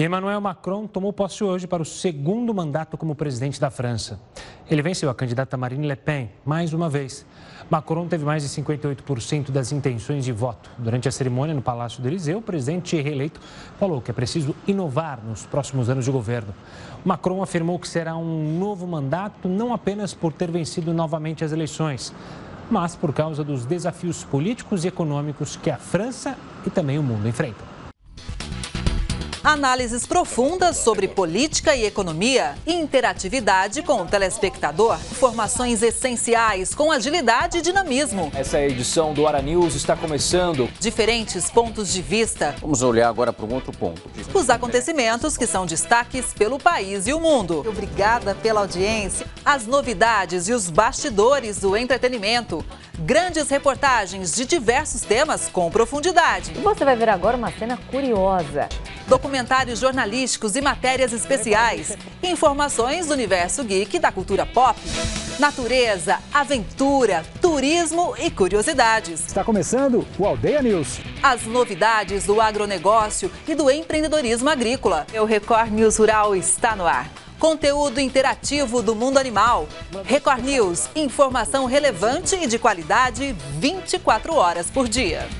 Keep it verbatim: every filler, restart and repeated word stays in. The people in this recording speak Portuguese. E Emmanuel Macron tomou posse hoje para o segundo mandato como presidente da França. Ele venceu a candidata Marine Le Pen mais uma vez. Macron teve mais de cinquenta e oito por cento das intenções de voto. Durante a cerimônia no Palácio do Eliseu, o presidente reeleito falou que é preciso inovar nos próximos anos de governo. Macron afirmou que será um novo mandato não apenas por ter vencido novamente as eleições, mas por causa dos desafios políticos e econômicos que a França e também o mundo enfrentam. Análises profundas sobre política e economia, interatividade com o telespectador, informações essenciais com agilidade e dinamismo. Essa edição do Hora News está começando. Diferentes pontos de vista. Vamos olhar agora para um outro ponto. Os acontecimentos que são destaques pelo país e o mundo. Obrigada pela audiência. As novidades e os bastidores do entretenimento. Grandes reportagens de diversos temas com profundidade. Você vai ver agora uma cena curiosa. Documentários jornalísticos e matérias especiais. Informações do universo geek da cultura pop. Natureza, aventura, turismo e curiosidades. Está começando o Aldeia News. As novidades do agronegócio e do empreendedorismo agrícola. O Record News Rural está no ar. Conteúdo interativo do mundo animal. Record News, informação relevante e de qualidade vinte e quatro horas por dia.